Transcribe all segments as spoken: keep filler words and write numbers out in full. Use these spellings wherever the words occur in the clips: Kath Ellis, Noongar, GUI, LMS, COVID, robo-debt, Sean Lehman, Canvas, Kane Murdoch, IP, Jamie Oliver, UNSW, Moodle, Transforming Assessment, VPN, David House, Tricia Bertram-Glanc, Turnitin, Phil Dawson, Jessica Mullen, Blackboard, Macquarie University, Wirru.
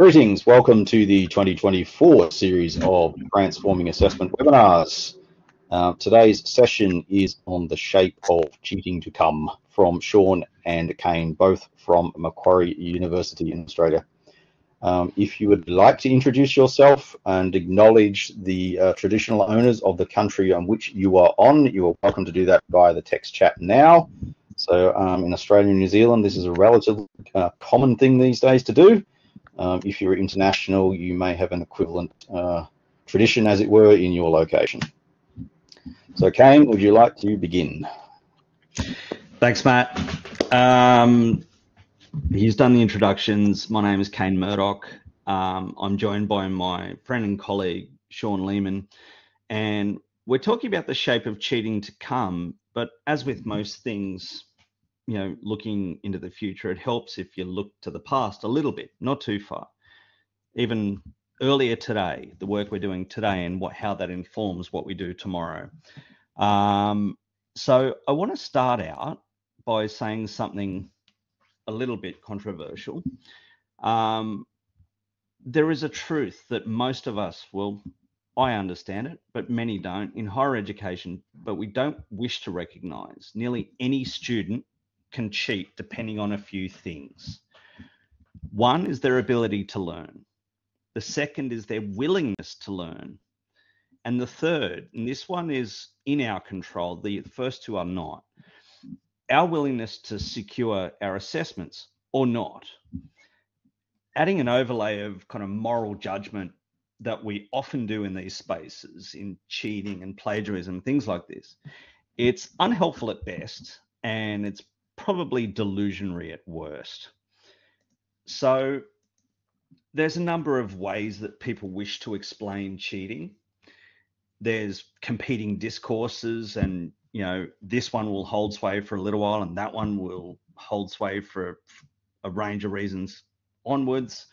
Greetings, welcome to the twenty twenty-four series of Transforming Assessment webinars. Uh, today's session is on the shape of cheating to come from Sean and Kane, both from Macquarie University in Australia. Um, if you would like to introduce yourself and acknowledge the uh, traditional owners of the country on which you are on, you are welcome to do that via the text chat now. So um, in Australia and New Zealand, this is a relatively uh, common thing these days to do. Um, if you're international, you may have an equivalent uh, tradition, as it were, in your location. So, Kane, would you like to begin? Thanks, Matt. Um, he's done the introductions. My name is Kane Murdoch. Um, I'm joined by my friend and colleague, Sean Lehman, and we're talking about the shape of cheating to come, but as with most things, you know, looking into the future, it helps if you look to the past a little bit, not too far. Even earlier today, the work we're doing today and what how that informs what we do tomorrow. Um, so I want to start out by saying something a little bit controversial. Um, there is a truth that most of us will, I understand it, but many don't, in higher education, but we don't wish to recognize. Nearly any student can cheat depending on a few things. One is their ability to learn. The second is their willingness to learn. And the third, and this one is in our control, the first two are not. Our willingness to secure our assessments or not. Adding an overlay of kind of moral judgment that we often do in these spaces, in cheating and plagiarism, things like this, it's unhelpful at best, and it's probably delusionary at worst. So there's a number of ways that people wish to explain cheating. There's competing discourses, and you know, this one will hold sway for a little while and that one will hold sway for a range of reasons onwards.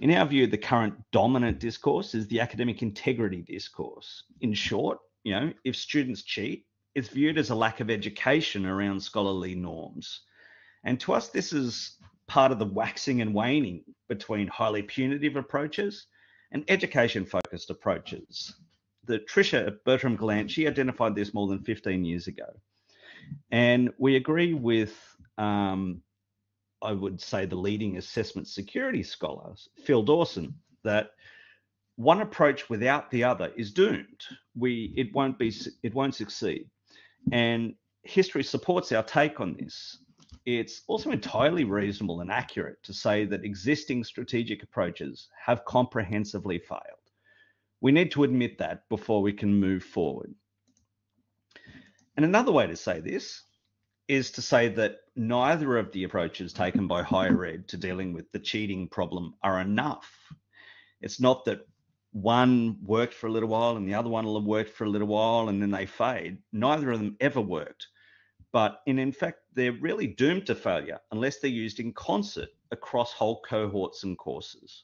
In our view, the current dominant discourse is the academic integrity discourse. In short, you know, if students cheat, it's viewed as a lack of education around scholarly norms. And to us, this is part of the waxing and waning between highly punitive approaches and education-focused approaches. The Tricia Bertram-Glanc, she identified this more than fifteen years ago. And we agree with, um, I would say, the leading assessment security scholar, Phil Dawson, that one approach without the other is doomed. We, it won't be, it won't succeed. And history supports our take on this. It's also entirely reasonable and accurate to say that existing strategic approaches have comprehensively failed. We need to admit that before we can move forward. And another way to say this is to say that neither of the approaches taken by higher ed to dealing with the cheating problem are enough. It's not that one worked for a little while and the other one will have worked for a little while and then they fade. Neither of them ever worked. But in, in fact, they're really doomed to failure unless they're used in concert across whole cohorts and courses.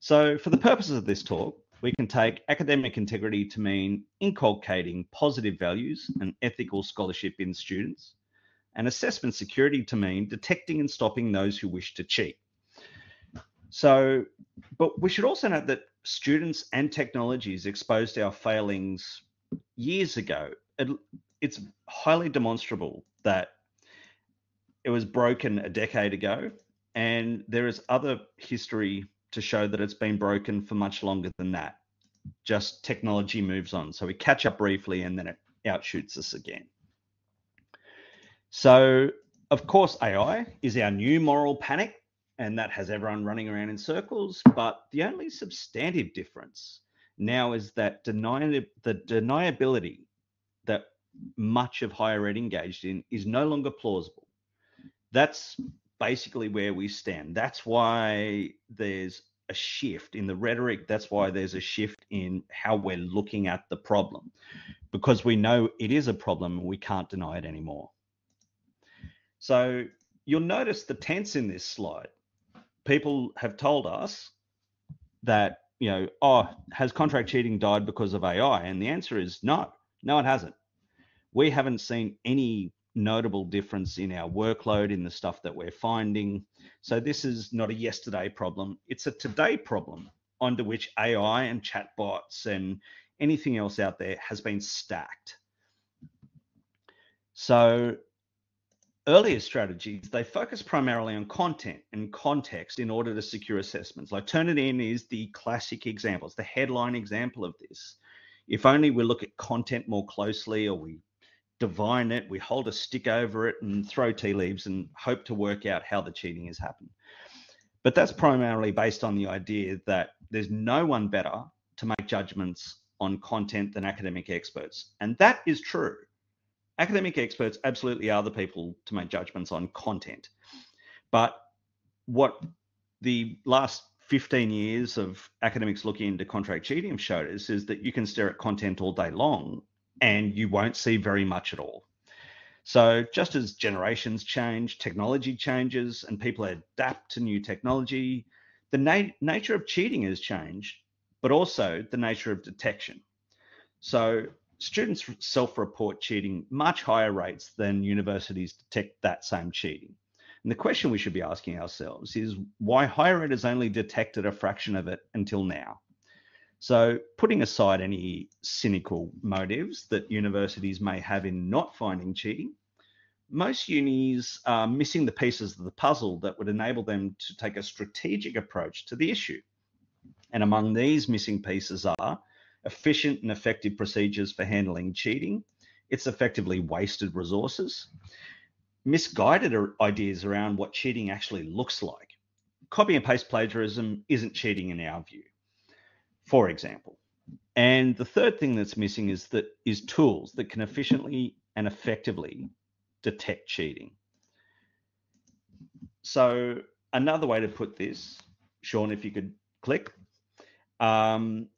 So for the purposes of this talk, we can take academic integrity to mean inculcating positive values and ethical scholarship in students, and assessment security to mean detecting and stopping those who wish to cheat. So, but we should also note that students and technologies exposed our failings years ago. It, it's highly demonstrable that it was broken a decade ago, and there is other history to show that it's been broken for much longer than that. Just technology moves on. So we catch up briefly and then it outshoots us again. So, of course, A I is our new moral panic, and that has everyone running around in circles. But the only substantive difference now is that deni- the deniability that much of higher ed engaged in is no longer plausible. That's basically where we stand. That's why there's a shift in the rhetoric. That's why there's a shift in how we're looking at the problem, because we know it is a problem and we can't deny it anymore. So you'll notice the tense in this slide. People have told us that, you know, oh, has contract cheating died because of A I? And the answer is no, no, it hasn't. We haven't seen any notable difference in our workload, in the stuff that we're finding. So this is not a yesterday problem. It's a today problem onto which A I and chatbots and anything else out there has been stacked. So earlier strategies, they focus primarily on content and context in order to secure assessments. Like Turnitin is the classic example. It's the headline example of this. If only we look at content more closely, or we divine it, we hold a stick over it and throw tea leaves and hope to work out how the cheating has happened. But that's primarily based on the idea that there's no one better to make judgments on content than academic experts. And that is true. Academic experts absolutely are the people to make judgments on content. But what the last fifteen years of academics looking into contract cheating have showed us is that you can stare at content all day long and you won't see very much at all. So just as generations change, technology changes, and people adapt to new technology, the na- nature of cheating has changed, but also the nature of detection. So students self-report cheating much higher rates than universities detect that same cheating. And the question we should be asking ourselves is why higher ed has only detected a fraction of it until now. So putting aside any cynical motives that universities may have in not finding cheating, most unis are missing the pieces of the puzzle that would enable them to take a strategic approach to the issue. And among these missing pieces are efficient and effective procedures for handling cheating, it's effectively wasted resources, misguided ideas around what cheating actually looks like. Copy and paste plagiarism isn't cheating in our view, for example. And the third thing that's missing is that is tools that can efficiently and effectively detect cheating. So another way to put this, Sean, if you could click, um,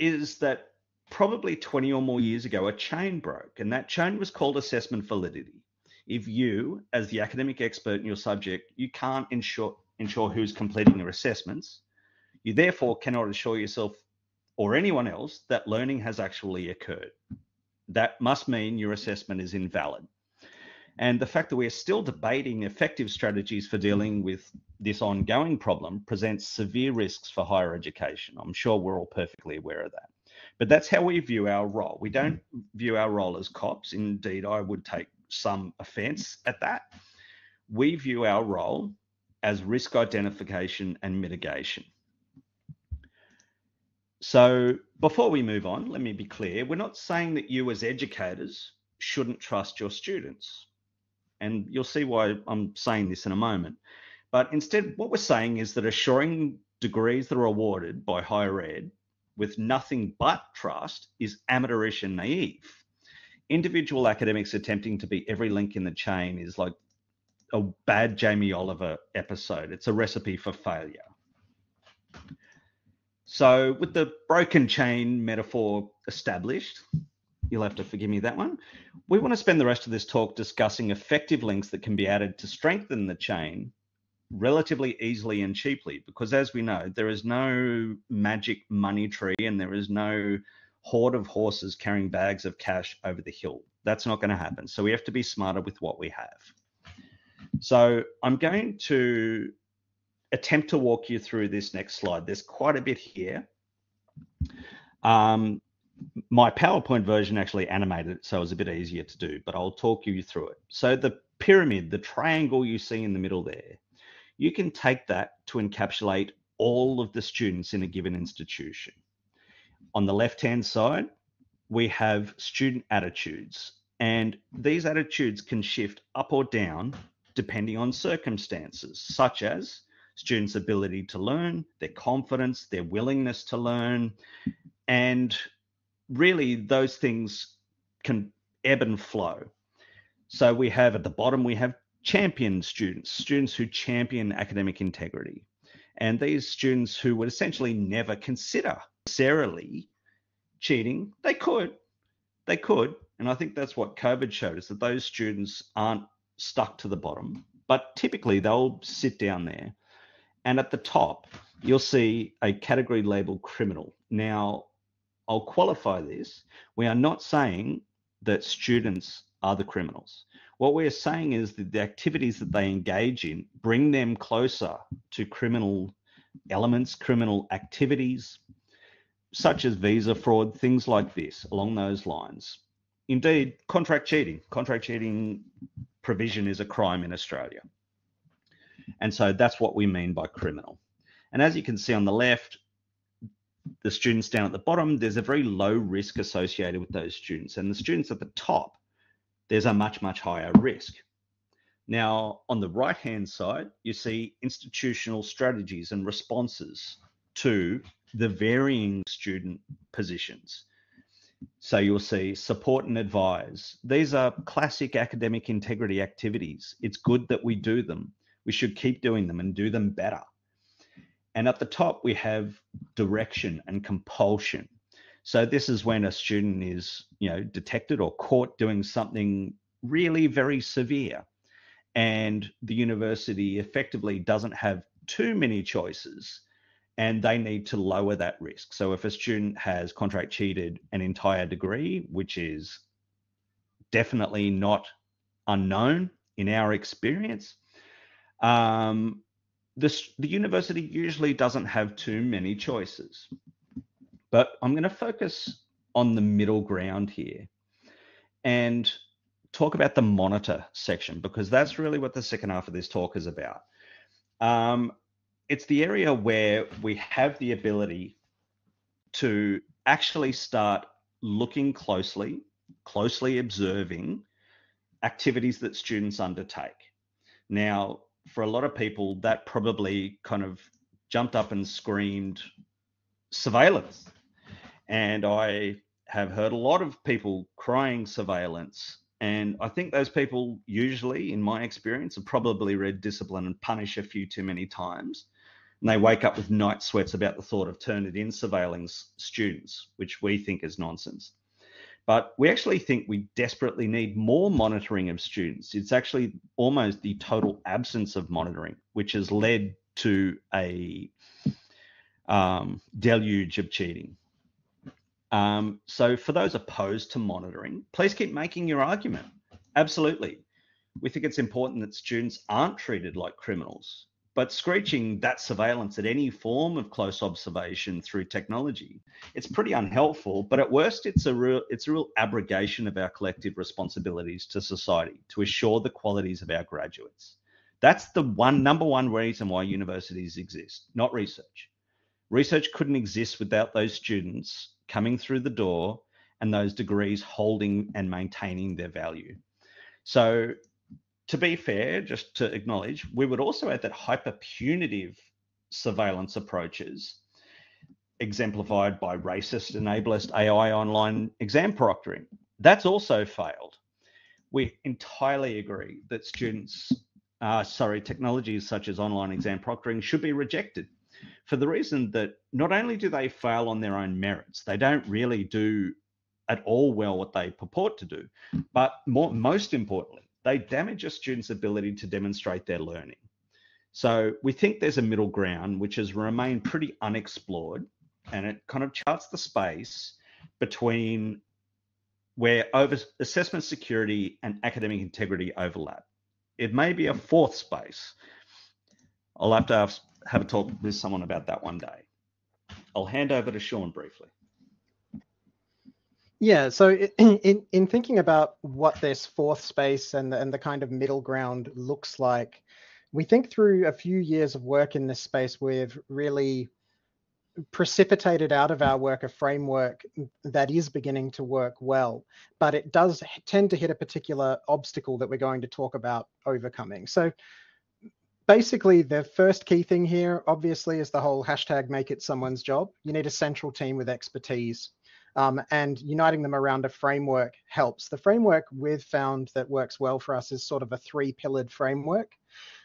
is that probably twenty or more years ago, a chain broke, and that chain was called assessment validity. If you, as the academic expert in your subject, you can't ensure, ensure who's completing their assessments, you therefore cannot assure yourself or anyone else that learning has actually occurred. That must mean your assessment is invalid. And the fact that we are still debating effective strategies for dealing with this ongoing problem presents severe risks for higher education. I'm sure we're all perfectly aware of that. But that's how we view our role. We don't view our role as cops. Indeed, I would take some offense at that. We view our role as risk identification and mitigation. So before we move on, let me be clear. We're not saying that you as educators shouldn't trust your students. And you'll see why I'm saying this in a moment. But instead, what we're saying is that assuring degrees that are awarded by higher ed with nothing but trust is amateurish and naive. Individual academics attempting to be every link in the chain is like a bad Jamie Oliver episode. It's a recipe for failure. So with the broken chain metaphor established, you'll have to forgive me that one. We want to spend the rest of this talk discussing effective links that can be added to strengthen the chain relatively easily and cheaply, because as we know, there is no magic money tree and there is no horde of horses carrying bags of cash over the hill. That's not going to happen. So we have to be smarter with what we have. So I'm going to attempt to walk you through this next slide. There's quite a bit here. Um, My PowerPoint version actually animated it, so it was a bit easier to do, but I'll talk you through it. So the pyramid, the triangle you see in the middle there, you can take that to encapsulate all of the students in a given institution. On the left-hand side, we have student attitudes, and these attitudes can shift up or down depending on circumstances, such as students' ability to learn, their confidence, their willingness to learn, and really those things can ebb and flow. So we have at the bottom, we have champion students, students who champion academic integrity. And these students who would essentially never consider necessarily cheating, they could, they could. And I think that's what COVID showed us, that those students aren't stuck to the bottom, but typically they'll sit down there. And at the top, you'll see a category labeled criminal. Now, I'll qualify this. We are not saying that students are the criminals. What we're saying is that the activities that they engage in bring them closer to criminal elements, criminal activities, such as visa fraud, things like this, along those lines. Indeed, contract cheating. Contract cheating provision is a crime in Australia. And so that's what we mean by criminal. And as you can see on the left, the students down at the bottom, there's a very low risk associated with those students. And the students at the top, there's a much, much higher risk. Now, on the right-hand side, you see institutional strategies and responses to the varying student positions. So you'll see support and advise. These are classic academic integrity activities. It's good that we do them. We should keep doing them and do them better. And at the top, we have direction and compulsion. So this is when a student is, you know, detected or caught doing something really very severe, and the university effectively doesn't have too many choices, and they need to lower that risk. So if a student has contract cheated an entire degree, which is definitely not unknown in our experience, um, this, the university usually doesn't have too many choices. But I'm going to focus on the middle ground here and talk about the monitor section, because that's really what the second half of this talk is about. Um, It's the area where we have the ability to actually start looking closely, closely observing activities that students undertake. Now, for a lot of people, that probably kind of jumped up and screamed surveillance. And I have heard a lot of people crying surveillance. And I think those people usually, in my experience, have probably read Discipline and Punish a few too many times. And they wake up with night sweats about the thought of Turnitin surveilling students, which we think is nonsense. But we actually think we desperately need more monitoring of students. It's actually almost the total absence of monitoring, which has led to a um, deluge of cheating. Um, so for those opposed to monitoring, please keep making your argument. Absolutely. We think it's important that students aren't treated like criminals. But screeching that surveillance at any form of close observation through technology, it's pretty unhelpful, but at worst, it's a real, it's a real abrogation of our collective responsibilities to society to assure the qualities of our graduates. That's the one number one reason why universities exist, not research. Research couldn't exist without those students coming through the door and those degrees holding and maintaining their value. So, to be fair, just to acknowledge, we would also add that hyper-punitive surveillance approaches, exemplified by racist, enablest A I online exam proctoring, that's also failed. We entirely agree that students, uh, sorry, technologies such as online exam proctoring should be rejected for the reason that not only do they fail on their own merits, they don't really do at all well what they purport to do, but more, most importantly, they damage a student's ability to demonstrate their learning. So we think there's a middle ground which has remained pretty unexplored, and it kind of charts the space between where over assessment security and academic integrity overlap. It may be a fourth space. I'll have to have a talk with someone about that one day. I'll hand over to Sean briefly. Yeah, so in, in, in thinking about what this fourth space and the, and the kind of middle ground looks like, we think through a few years of work in this space, we've really precipitated out of our work a framework that is beginning to work well, but it does tend to hit a particular obstacle that we're going to talk about overcoming. So basically, the first key thing here, obviously, is the whole hashtag make it someone's job. You need a central team with expertise. Um, and uniting them around a framework helps. The framework we've found that works well for us is sort of a three-pillared framework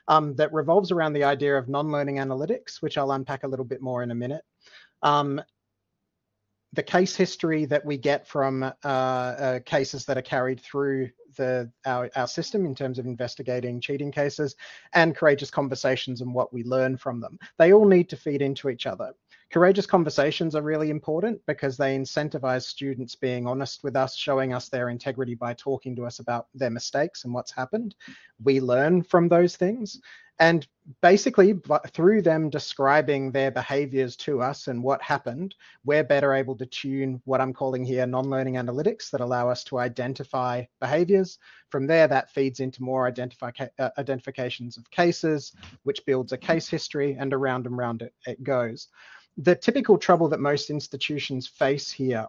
um, that revolves around the idea of non-learning analytics, which I'll unpack a little bit more in a minute. Um, the case history that we get from uh, uh, cases that are carried through the our, our system in terms of investigating cheating cases, and courageous conversations and what we learn from them. They all need to feed into each other. Courageous conversations are really important because they incentivize students being honest with us, showing us their integrity by talking to us about their mistakes and what's happened. We learn from those things. And basically, but through them describing their behaviors to us and what happened, we're better able to tune what I'm calling here non-learning analytics that allow us to identify behaviors. From there, that feeds into more identifi- uh, identifications of cases, which builds a case history, and around and round it, it goes. The typical trouble that most institutions face here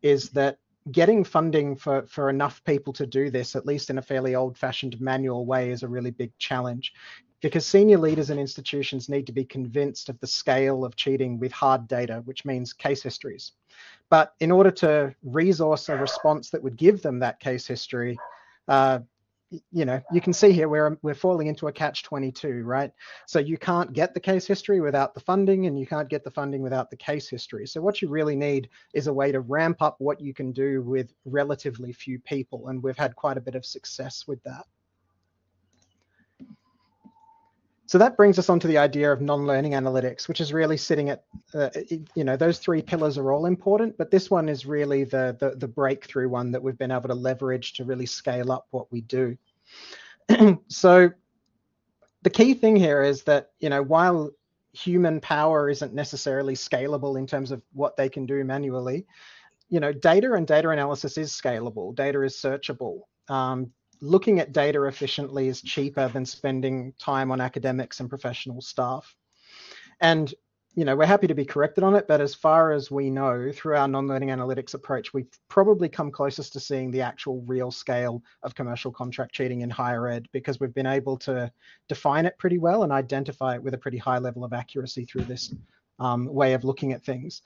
is that getting funding for, for enough people to do this, at least in a fairly old-fashioned manual way, is a really big challenge, because senior leaders in institutions need to be convinced of the scale of cheating with hard data, which means case histories. But in order to resource a response that would give them that case history, uh, you know, you can see here we're, we're falling into a catch twenty-two, right? So you can't get the case history without the funding, and you can't get the funding without the case history. So what you really need is a way to ramp up what you can do with relatively few people. And we've had quite a bit of success with that. So that brings us on to the idea of non-learning analytics, which is really sitting at, uh, you know, those three pillars are all important, but this one is really the, the, the breakthrough one that we've been able to leverage to really scale up what we do. So the key thing here is that, you know, while human power isn't necessarily scalable in terms of what they can do manually, you know, data and data analysis is scalable. Data is searchable. Um, Looking at data efficiently is cheaper than spending time on academics and professional staff. And, you know, we're happy to be corrected on it, but as far as we know, through our non-learning analytics approach, we've probably come closest to seeing the actual real scale of commercial contract cheating in higher ed, because we've been able to define it pretty well and identify it with a pretty high level of accuracy through this um, way of looking at things.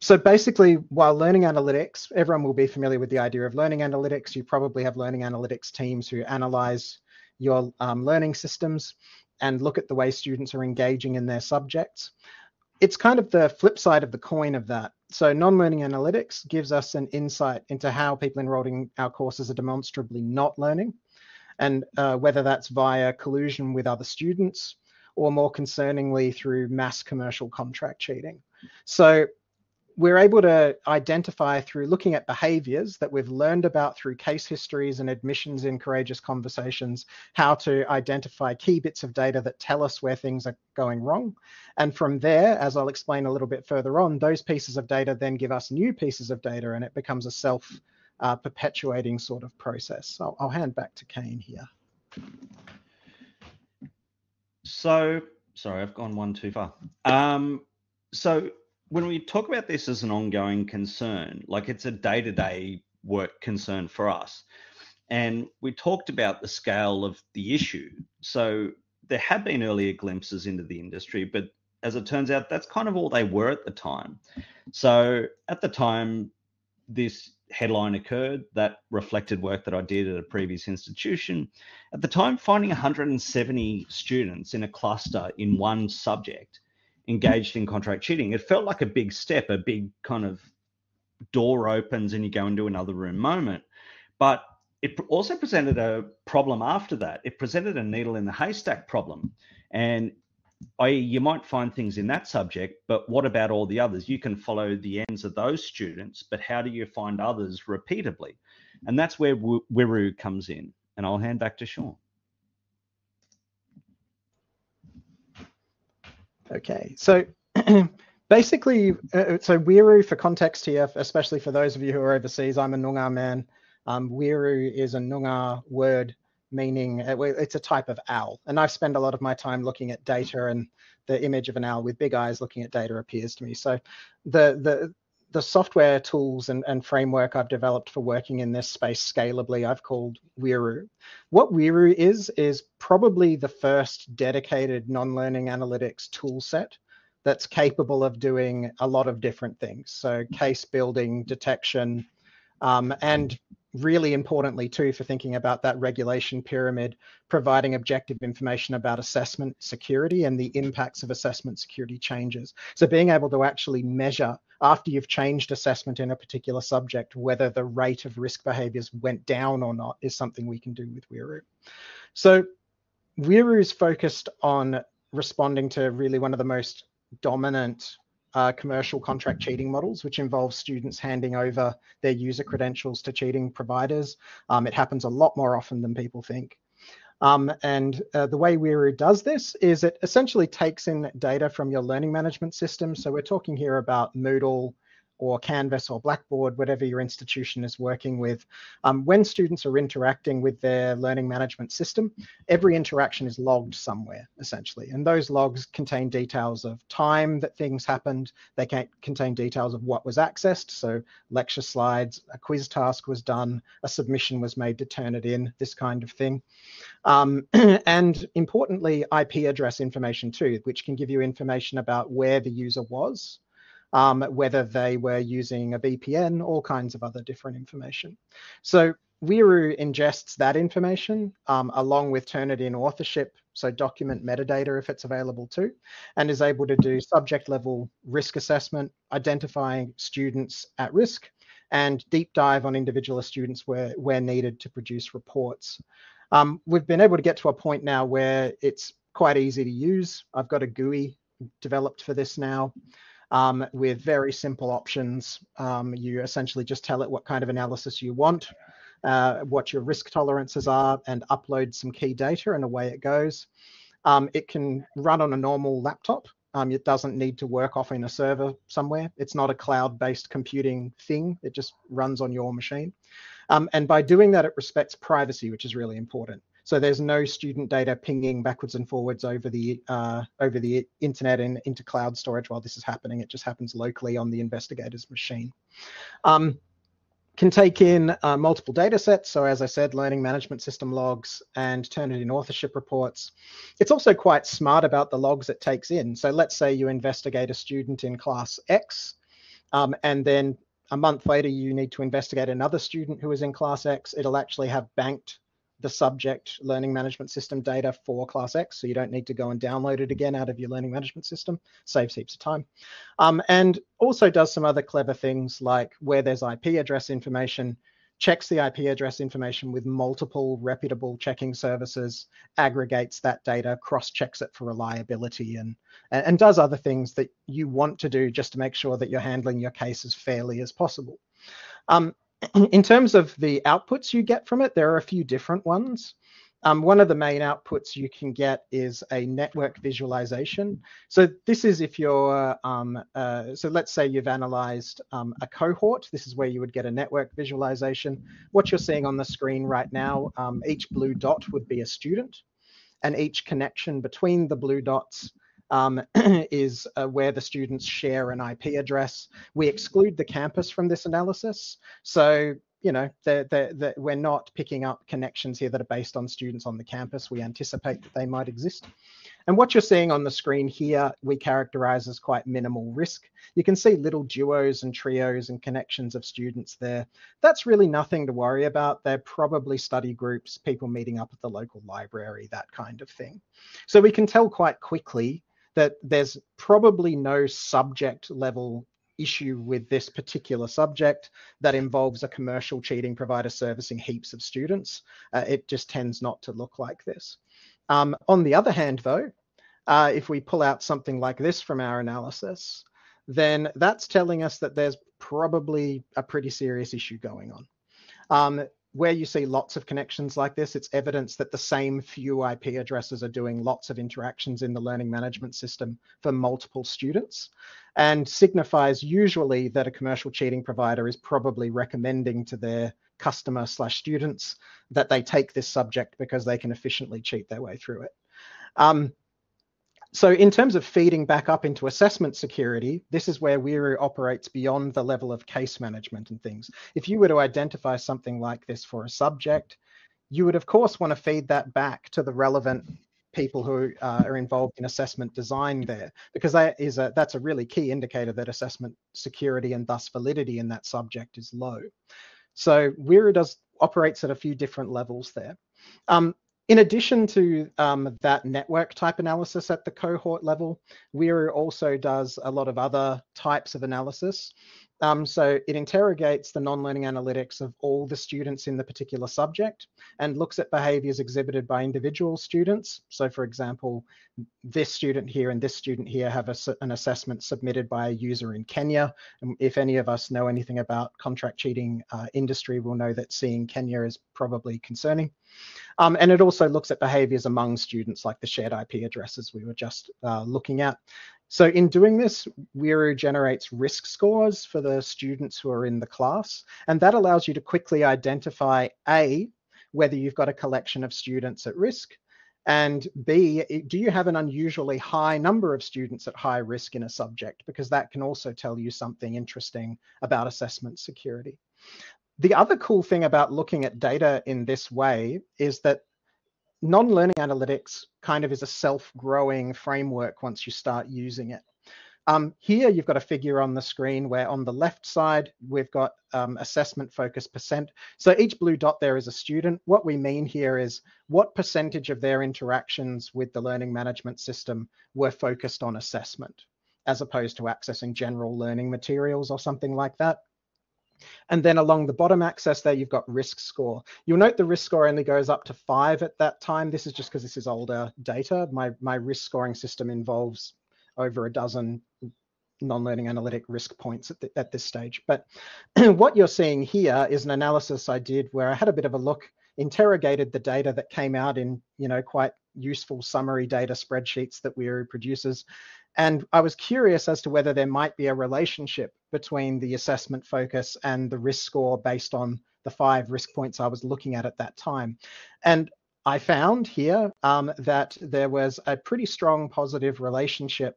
So basically, while learning analytics, everyone will be familiar with the idea of learning analytics. You probably have learning analytics teams who analyze your um, learning systems and look at the way students are engaging in their subjects. It's kind of the flip side of the coin of that. So non-learning analytics gives us an insight into how people enrolled in our courses are demonstrably not learning, and uh, whether that's via collusion with other students or, more concerningly, through mass commercial contract cheating. So we're able to identify through looking at behaviors that we've learned about through case histories and admissions in courageous conversations, how to identify key bits of data that tell us where things are going wrong. And from there, as I'll explain a little bit further on, those pieces of data then give us new pieces of data, and it becomes a self uh, perpetuating sort of process. So I'll hand back to Kane here. So, sorry, I've gone one too far. Um, so, When we talk about this as an ongoing concern, like it's a day-to-day work concern for us, and we talked about the scale of the issue. So there have been earlier glimpses into the industry, but as it turns out, that's kind of all they were at the time. So at the time this headline occurred, that reflected work that I did at a previous institution. At the time, finding one hundred seventy students in a cluster in one subject engaged in contract cheating, it felt like a big step, a big kind of door opens and you go into another room moment. But it also presented a problem after that. It presented a needle in the haystack problem. And I, you might find things in that subject, but what about all the others? You can follow the ends of those students, but how do you find others repeatedly? And that's where Wirru comes in. And I'll hand back to Sean. Okay, so basically, uh, so Wirru, for context here, especially for those of you who are overseas, I'm a Noongar man. Um, Wirru is a Noongar word meaning it's a type of owl. And I've spent a lot of my time looking at data, and the image of an owl with big eyes looking at data appears to me. So the the the software tools and, and framework I've developed for working in this space scalably, I've called Wirru. What Wirru is, is probably the first dedicated non-learning analytics tool set that's capable of doing a lot of different things. So case building, detection, um, and really importantly too, for thinking about that regulation pyramid, providing objective information about assessment security and the impacts of assessment security changes. So being able to actually measure after you've changed assessment in a particular subject, whether the rate of risk behaviours went down or not is something we can do with Wirru. So Wirru is focused on responding to really one of the most dominant uh, commercial contract cheating models, which involves students handing over their user credentials to cheating providers. Um, it happens a lot more often than people think. Um, and uh, the way Wirru does this is it essentially takes in data from your learning management system. So we're talking here about Moodle or Canvas or Blackboard, whatever your institution is working with. Um, when students are interacting with their learning management system, every interaction is logged somewhere, essentially. And those logs contain details of time that things happened. They can contain details of what was accessed. So lecture slides, a quiz task was done, a submission was made to Turnitin, this kind of thing. Um, and importantly, I P address information too, which can give you information about where the user was, Um, whether they were using a V P N, all kinds of other different information. So Wirru ingests that information um, along with Turnitin authorship, so document metadata if it's available too, and is able to do subject level risk assessment, identifying students at risk, and deep dive on individual students where, where needed to produce reports. Um, we've been able to get to a point now where it's quite easy to use. I've got a G U I developed for this now. Um, with very simple options. Um, you essentially just tell it what kind of analysis you want, uh, what your risk tolerances are, and upload some key data, and away it goes. Um, it can run on a normal laptop. Um, it doesn't need to work off in a server somewhere. It's not a cloud-based computing thing. It just runs on your machine. Um, and by doing that, it respects privacy, which is really important. So there's no student data pinging backwards and forwards over the uh, over the internet and into cloud storage while this is happening. It just happens locally on the investigator's machine. Um, can take in uh, multiple data sets. So as I said, learning management system logs and Turnitin authorship reports. It's also quite smart about the logs it takes in. So let's say you investigate a student in class X um, and then a month later you need to investigate another student who is in class X. It'll actually have banked the subject learning management system data for class X, so you don't need to go and download it again out of your learning management system. Saves heaps of time. Um, and also does some other clever things like where there's I P address information, checks the I P address information with multiple reputable checking services, aggregates that data, cross-checks it for reliability, and, and does other things that you want to do just to make sure that you're handling your case as fairly as possible. Um, In terms of the outputs you get from it, there are a few different ones. Um, one of the main outputs you can get is a network visualization. So this is if you're, um, uh, so let's say you've analyzed um, a cohort. This is where you would get a network visualization. What you're seeing on the screen right now, um, each blue dot would be a student, and each connection between the blue dots Um, is uh, where the students share an I P address. We exclude the campus from this analysis. So, you know, they're, they're, they're, we're not picking up connections here that are based on students on the campus. We anticipate that they might exist. And what you're seeing on the screen here, we characterize as quite minimal risk. You can see little duos and trios and connections of students there. That's really nothing to worry about. They're probably study groups, people meeting up at the local library, that kind of thing. So we can tell quite quickly that there's probably no subject level issue with this particular subject that involves a commercial cheating provider servicing heaps of students. Uh, it just tends not to look like this. Um, on the other hand, though, uh, if we pull out something like this from our analysis, then that's telling us that there's probably a pretty serious issue going on. Um, Where you see lots of connections like this, it's evidence that the same few I P addresses are doing lots of interactions in the learning management system for multiple students, and signifies usually that a commercial cheating provider is probably recommending to their customer slash students that they take this subject because they can efficiently cheat their way through it. Um, So in terms of feeding back up into assessment security, this is where Wirru operates beyond the level of case management and things. If you were to identify something like this for a subject, you would of course want to feed that back to the relevant people who uh, are involved in assessment design there, because that is a, that's a really key indicator that assessment security and thus validity in that subject is low. So Wirru does operates at a few different levels there. Um, In addition to um, that network type analysis at the cohort level, Wirru also does a lot of other types of analysis. Um, so it interrogates the non-learning analytics of all the students in the particular subject and looks at behaviours exhibited by individual students. So for example, this student here and this student here have a, an assessment submitted by a user in Kenya. And if any of us know anything about contract cheating uh, industry, we'll know that seeing Kenya is probably concerning. Um, and it also looks at behaviours among students, like the shared I P addresses we were just uh, looking at. So in doing this, Wirru generates risk scores for the students who are in the class, and that allows you to quickly identify A, whether you've got a collection of students at risk, and B, do you have an unusually high number of students at high risk in a subject, because that can also tell you something interesting about assessment security. The other cool thing about looking at data in this way is that non-learning analytics kind of is a self-growing framework once you start using it. Um, here you've got a figure on the screen where on the left side, we've got um, assessment focus percent. So each blue dot there is a student. What we mean here is what percentage of their interactions with the learning management system were focused on assessment, as opposed to accessing general learning materials or something like that. And then along the bottom axis there, you've got risk score. You'll note the risk score only goes up to five at that time. This is just because this is older data. My, my risk scoring system involves over a dozen non-learning analytic risk points at, the, at this stage. But what you're seeing here is an analysis I did where I had a bit of a look, interrogated the data that came out in, you know, quite useful summary data spreadsheets that Wirru produces. And I was curious as to whether there might be a relationship between the assessment focus and the risk score based on the five risk points I was looking at at that time. And I found here um, that there was a pretty strong positive relationship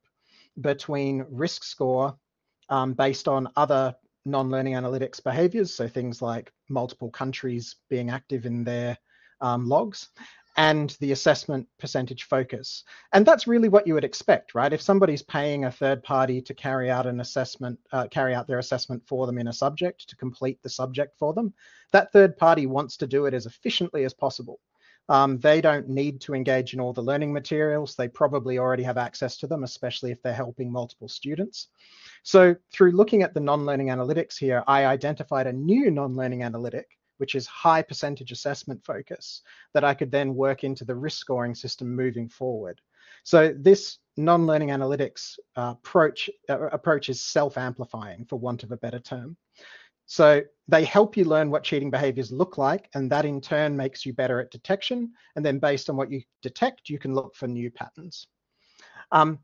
between risk score um, based on other non-learning analytics behaviours, so things like multiple countries being active in their um, logs, and the assessment percentage focus. And that's really what you would expect, right? If somebody's paying a third party to carry out an assessment, uh, carry out their assessment for them in a subject, to complete the subject for them, that third party wants to do it as efficiently as possible. Um, they don't need to engage in all the learning materials. They probably already have access to them, especially if they're helping multiple students. So through looking at the non-learning analytics here, I identified a new non-learning analytic, which is high percentage assessment focus, that I could then work into the risk scoring system moving forward. So this non-learning analytics uh, approach, uh, approach is self-amplifying, for want of a better term. So they help you learn what cheating behaviours look like, and that in turn makes you better at detection. And then based on what you detect, you can look for new patterns. Um,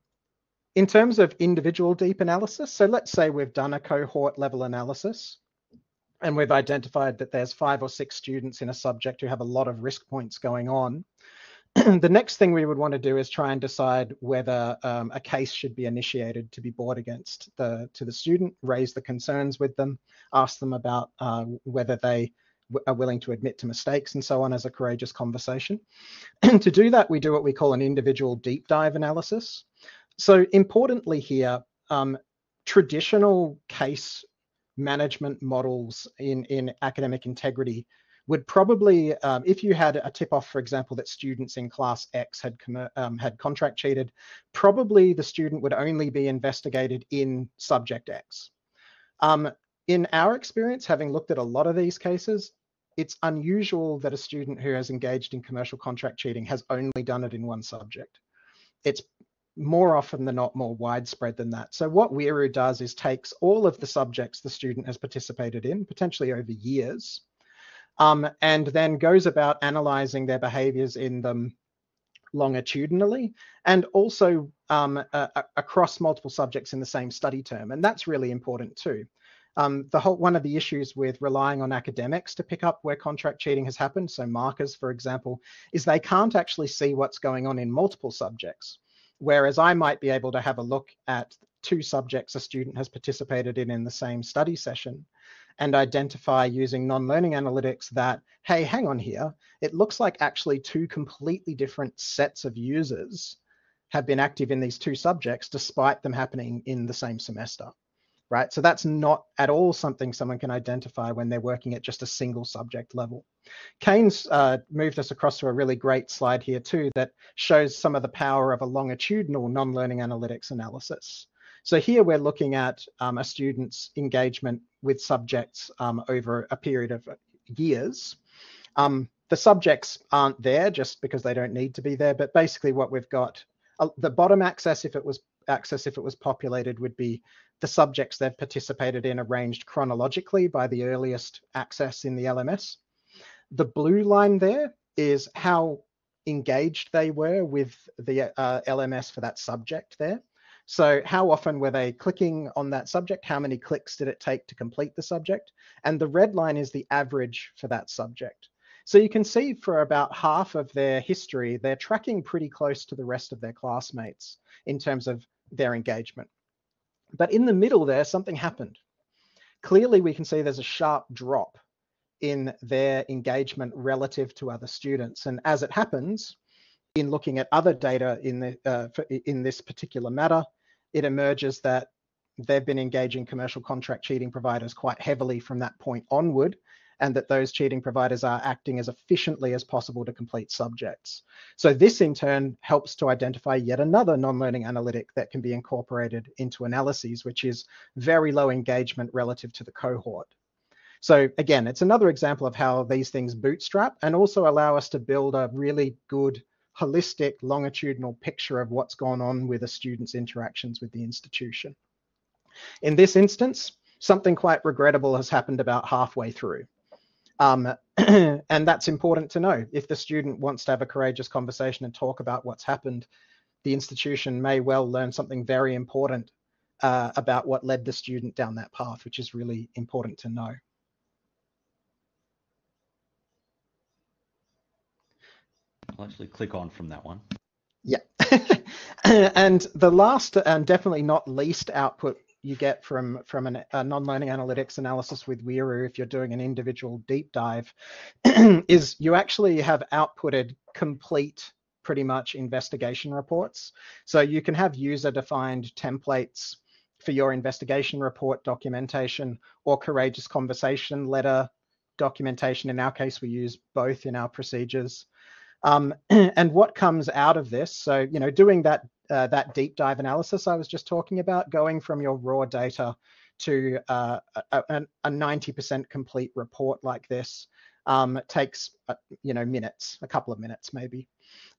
in terms of individual deep analysis, so let's say we've done a cohort level analysis, and we've identified that there's five or six students in a subject who have a lot of risk points going on. The next thing we would want to do is try and decide whether um, a case should be initiated to be brought against the to the student, raise the concerns with them, ask them about uh, whether they are willing to admit to mistakes and so on, as a courageous conversation. And to do that, we do what we call an individual deep dive analysis. So importantly here, um, traditional case management models in, in academic integrity would probably, um, if you had a tip-off, for example, that students in class X had, um, had contract cheated, probably the student would only be investigated in subject X. Um, in our experience, having looked at a lot of these cases, it's unusual that a student who has engaged in commercial contract cheating has only done it in one subject. It's more often than not more widespread than that. So what Wirru does is takes all of the subjects the student has participated in, potentially over years, um, and then goes about analysing their behaviours in them longitudinally and also um, uh, across multiple subjects in the same study term. And that's really important too. Um, the whole, one of the issues with relying on academics to pick up where contract cheating has happened, so markers, for example, is they can't actually see what's going on in multiple subjects. Whereas I might be able to have a look at two subjects a student has participated in in the same study session and identify using non-learning analytics that, hey, hang on here, it looks like actually two completely different sets of users have been active in these two subjects despite them happening in the same semester. right? So that's not at all something someone can identify when they're working at just a single subject level. Kane's uh, moved us across to a really great slide here too that shows some of the power of a longitudinal non-learning analytics analysis. So here we're looking at um, a student's engagement with subjects um, over a period of years. Um, the subjects aren't there just because they don't need to be there, but basically what we've got, uh, the bottom axis, if it was axis if it was populated, would be the subjects they've participated in arranged chronologically by the earliest access in the L M S. The blue line there is how engaged they were with the uh, L M S for that subject there. So how often were they clicking on that subject? How many clicks did it take to complete the subject? And the red line is the average for that subject. So you can see for about half of their history, they're tracking pretty close to the rest of their classmates in terms of their engagement. But in the middle there, something happened. Clearly, we can see there's a sharp drop in their engagement relative to other students. And as it happens, in looking at other data in, the, uh, in this particular matter, it emerges that they've been engaging commercial contract cheating providers quite heavily from that point onward, and that those cheating providers are acting as efficiently as possible to complete subjects. So this in turn helps to identify yet another non-learning analytic that can be incorporated into analyses, which is very low engagement relative to the cohort. So again, it's another example of how these things bootstrap and also allow us to build a really good holistic longitudinal picture of what's gone on with a student's interactions with the institution. In this instance, something quite regrettable has happened about halfway through. Um, and that's important to know. If the student wants to have a courageous conversation and talk about what's happened, the institution may well learn something very important uh, about what led the student down that path, which is really important to know. I'll actually click on from that one. Yeah. And the last and definitely not least output you get from, from an, a non-learning analytics analysis with Wirru, if you're doing an individual deep dive, is you actually have outputted complete, pretty much, investigation reports. So you can have user-defined templates for your investigation report documentation or courageous conversation letter documentation. In our case, we use both in our procedures. Um, and what comes out of this, so, you know, doing that Uh, that deep dive analysis I was just talking about, going from your raw data to uh, a ninety percent complete report like this um, takes, uh, you know, minutes, a couple of minutes maybe.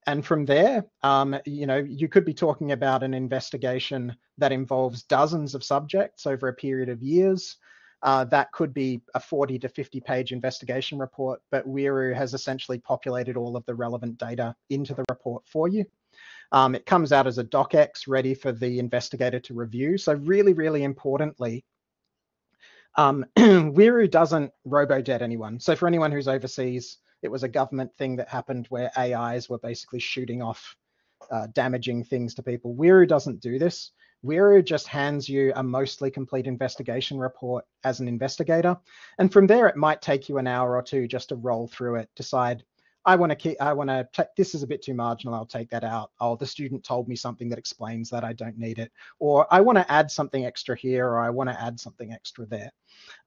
And from there, um, you know, you could be talking about an investigation that involves dozens of subjects over a period of years. Uh, that could be a forty to fifty page investigation report, but Wirru has essentially populated all of the relevant data into the report for you. Um, it comes out as a docx ready for the investigator to review. So really, really importantly, um, Wirru doesn't robo-debt anyone. So for anyone who's overseas, it was a government thing that happened where A Is were basically shooting off uh, damaging things to people. Wirru doesn't do this. Wirru just hands you a mostly complete investigation report as an investigator. And from there, it might take you an hour or two just to roll through it, decide, I want to keep, I want to take, this is a bit too marginal, I'll take that out. Oh, the student told me something that explains that, I don't need it. Or I want to add something extra here, or I want to add something extra there.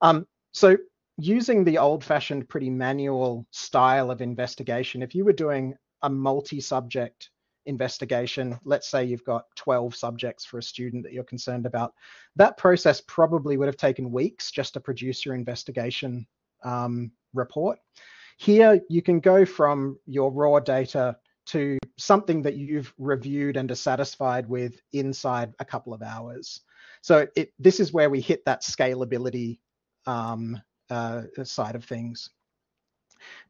Um, so using the old fashioned, pretty manual style of investigation, if you were doing a multi-subject investigation, let's say you've got twelve subjects for a student that you're concerned about, that process probably would have taken weeks just to produce your investigation um, report. Here, you can go from your raw data to something that you've reviewed and are satisfied with inside a couple of hours. So it, this is where we hit that scalability um, uh, side of things.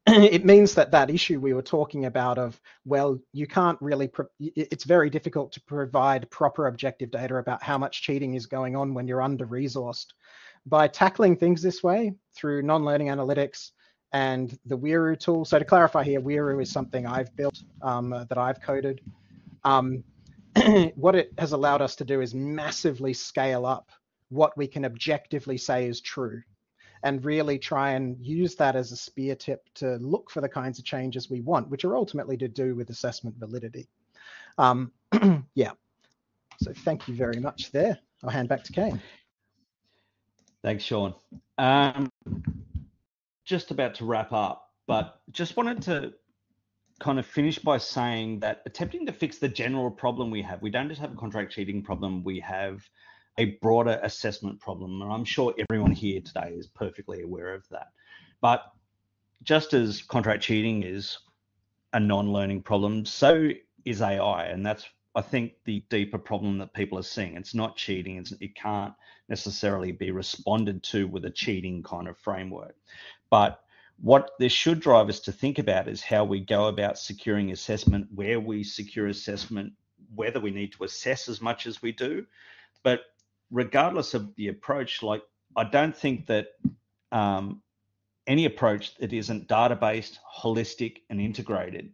It means that that issue we were talking about of, well, you can't really, it's very difficult to provide proper objective data about how much cheating is going on when you're under-resourced. By tackling things this way through non-learning analytics, and the Wirru tool. So to clarify here, Wirru is something I've built, um, uh, that I've coded. Um, what it has allowed us to do is massively scale up what we can objectively say is true and really try and use that as a spear tip to look for the kinds of changes we want, which are ultimately to do with assessment validity. Um, yeah, so thank you very much there. I'll hand back to Kane. Thanks, Sean. Um, just about to wrap up, but just wanted to kind of finish by saying that attempting to fix the general problem we have, we don't just have a contract cheating problem, we have a broader assessment problem. And I'm sure everyone here today is perfectly aware of that. But just as contract cheating is a non-learning problem, so is A I. And that's, I think, the deeper problem that people are seeing. It's not cheating. It's, it can't necessarily be responded to with a cheating kind of framework. But what this should drive us to think about is how we go about securing assessment, where we secure assessment, whether we need to assess as much as we do. But regardless of the approach, like, I don't think that um, any approach that isn't data-based, holistic and integrated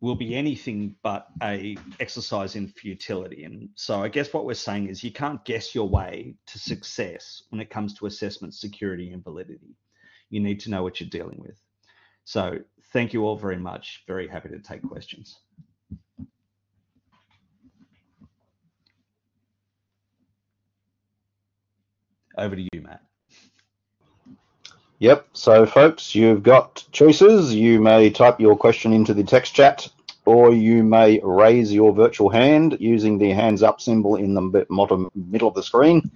will be anything but a exercise in futility. And so I guess what we're saying is you can't guess your way to success when it comes to assessment, security and validity. You need to know what you're dealing with. So thank you all very much. Very happy to take questions. Over to you, Matt. Yep, so folks, you've got choices. You may type your question into the text chat, or you may raise your virtual hand using the hands up symbol in the bottom middle of the screen,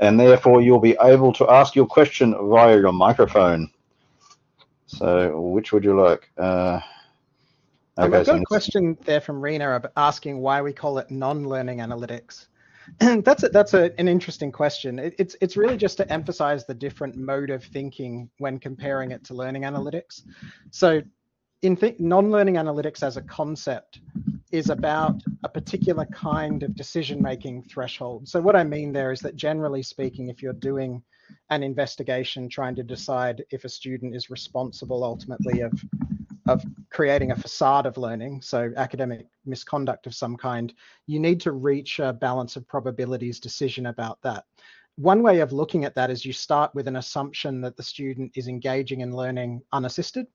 and therefore you'll be able to ask your question via your microphone. So which would you like? Uh, okay, I've got a question there from Rena asking why we call it non-learning analytics. That's a, that's a, an interesting question. It, it's it's really just to emphasize the different mode of thinking when comparing it to learning analytics. So in non-learning analytics as a concept is about a particular kind of decision-making threshold. So what I mean there is that generally speaking, if you're doing an investigation trying to decide if a student is responsible ultimately of of creating a facade of learning, so academic misconduct of some kind, you need to reach a balance of probabilities decision about that. One way of looking at that is you start with an assumption that the student is engaging in learning unassisted,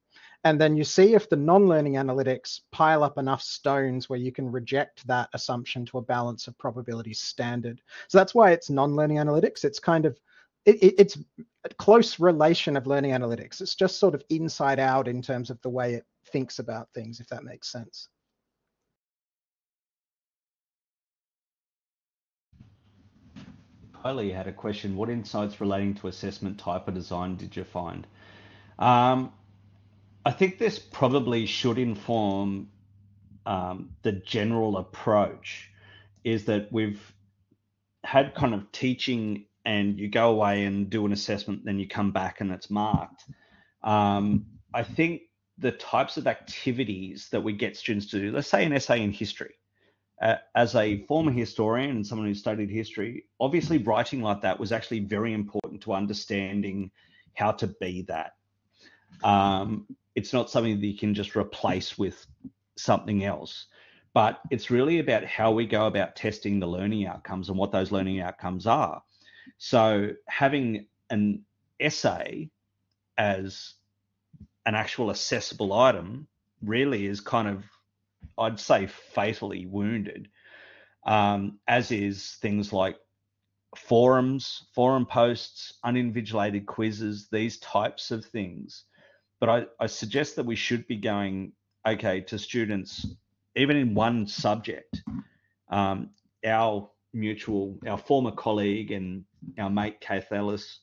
and then you see if the non-learning analytics pile up enough stones where you can reject that assumption to a balance of probabilities standard. So that's why it's non-learning analytics. It's kind of It, it, it's a close relation of learning analytics. It's just sort of inside out in terms of the way it thinks about things, if that makes sense. Kylie had a question. What insights relating to assessment type or design did you find? Um, I think this probably should inform um, the general approach, is that we've had kind of teaching and you go away and do an assessment, then you come back and it's marked. Um, I think the types of activities that we get students to do, let's say an essay in history. Uh, as a former historian and someone who studied history, obviously writing like that was actually very important to understanding how to be that. Um, it's not something that you can just replace with something else. But it's really about how we go about testing the learning outcomes and what those learning outcomes are. So having an essay as an actual assessable item really is kind of, I'd say, fatally wounded, um, as is things like forums, forum posts, uninvigilated quizzes, these types of things. But I, I suggest that we should be going, okay, to students, even in one subject, um, our mutual, our former colleague and our mate Kath Ellis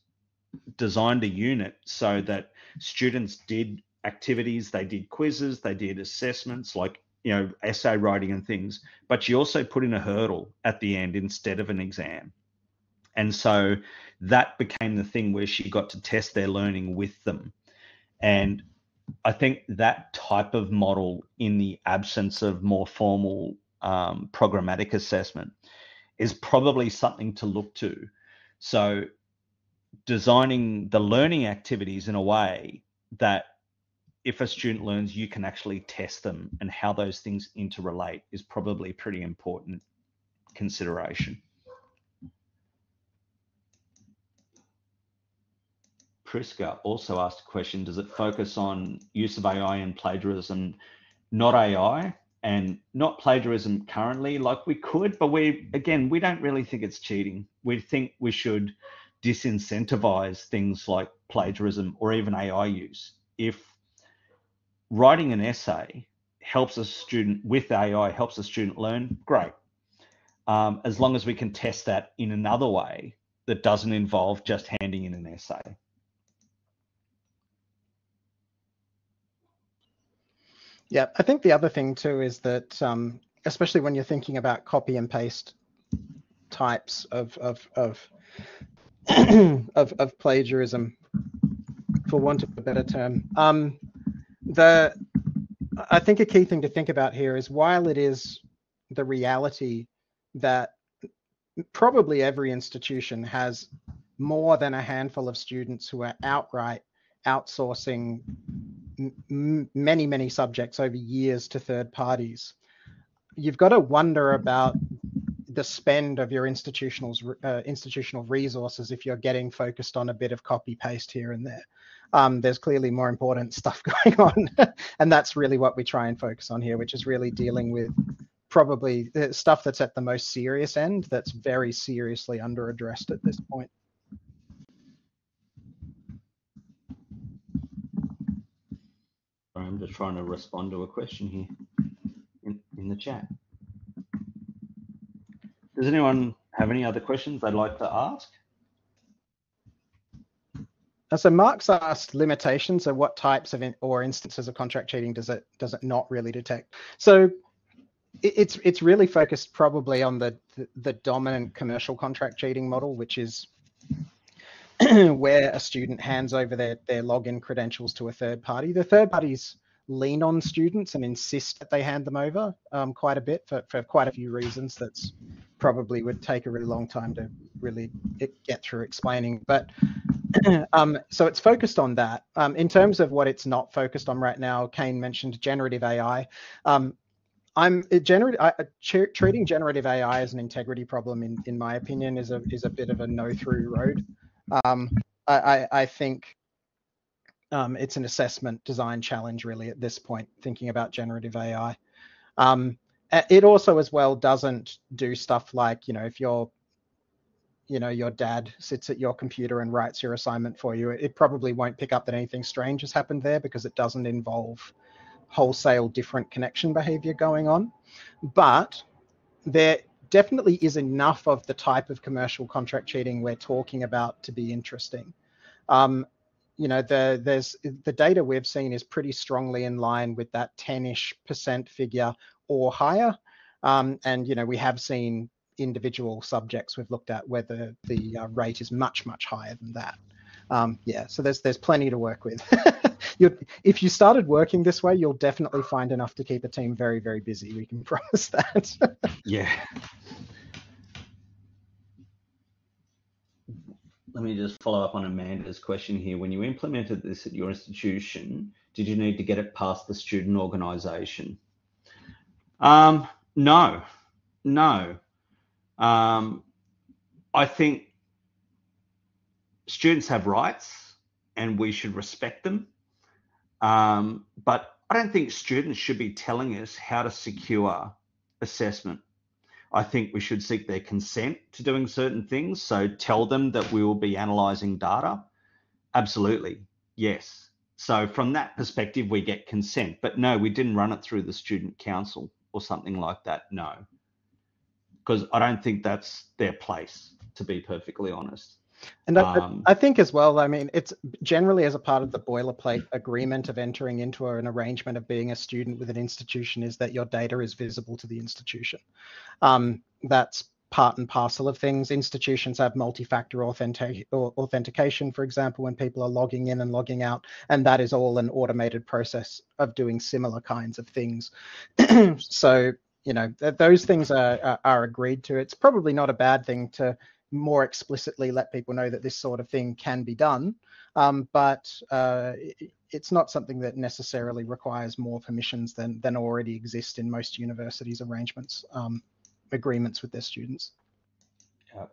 designed a unit so that students did activities, they did quizzes, they did assessments like, you know, essay writing and things, but she also put in a hurdle at the end instead of an exam. And so that became the thing where she got to test their learning with them. And I think that type of model, in the absence of more formal um, programmatic assessment, is probably something to look to. So designing the learning activities in a way that if a student learns, you can actually test them, and how those things interrelate is probably a pretty important consideration. Priska also asked a question, does it focus on use of A I and plagiarism, not A I? And not plagiarism currently, like we could, but we, again, we don't really think it's cheating. We think we should disincentivize things like plagiarism or even A I use. If writing an essay helps a student with A I, helps a student learn, great. Um, as long as we can test that in another way that doesn't involve just handing in an essay. Yeah, I think the other thing too is that, um, especially when you're thinking about copy and paste types of of of of, of plagiarism, for want of a better term, um, the I think a key thing to think about here is, while it is the reality that probably every institution has more than a handful of students who are outright outsourcing m many, many subjects over years to third parties, you've got to wonder about the spend of your institutional's uh, institutional resources if you're getting focused on a bit of copy paste here and there. Um, there's clearly more important stuff going on, and that's really what we try and focus on here, which is really dealing with probably the stuff that's at the most serious end, that's very seriously under-addressed at this point. I'm just trying to respond to a question here in, in the chat. Does anyone have any other questions they'd like to ask? So Mark's asked limitations. So what types of in, or instances of contract cheating does it does it not really detect? So it, it's it's really focused probably on the, the the dominant commercial contract cheating model, which is where a student hands over their their login credentials to a third party. The third parties lean on students and insist that they hand them over um, quite a bit for, for quite a few reasons that's probably would take a really long time to really get through explaining. But um, so it's focused on that. Um, in terms of what it's not focused on right now, Kane mentioned generative A I. Um, I'm generative, I, treating generative A I as an integrity problem, in, in my opinion, is a, is a bit of a no-through road. Um, I, I, I think Um, it's an assessment design challenge really at this point, thinking about generative A I. Um, it also as well doesn't do stuff like, you know, if your, you know, your dad sits at your computer and writes your assignment for you, it probably won't pick up that anything strange has happened there, because it doesn't involve wholesale different connection behavior going on. But there definitely is enough of the type of commercial contract cheating we're talking about to be interesting. Um, You know, the, there's, the data we've seen is pretty strongly in line with that ten-ish percent figure or higher. Um, and, you know, we have seen individual subjects we've looked at where the, the uh, rate is much, much higher than that. Um, yeah, so there's, there's plenty to work with. You're, if you started working this way, you'll definitely find enough to keep the team very, very busy. We can promise that. Yeah. Let me just follow up on Amanda's question here. When you implemented this at your institution, did you need to get it past the student organisation? Um, no, no. Um, I think students have rights and we should respect them. Um, but I don't think students should be telling us how to secure assessment. I think we should seek their consent to doing certain things. So tell them that we will be analysing data. Absolutely, yes. So from that perspective, we get consent. But no, we didn't run it through the student council or something like that, no. Because I don't think that's their place, to be perfectly honest. And um, I, I think as well, I mean, it's generally as a part of the boilerplate agreement of entering into an arrangement of being a student with an institution is that your data is visible to the institution. Um, that's part and parcel of things. Institutions have multi-factor authentic authentication, for example, when people are logging in and logging out, and that is all an automated process of doing similar kinds of things. So, you know, th those things are, are, are agreed to. It's probably not a bad thing to more explicitly let people know that this sort of thing can be done, um, but uh, it, it's not something that necessarily requires more permissions than, than already exist in most universities' arrangements, um, agreements with their students. Uh,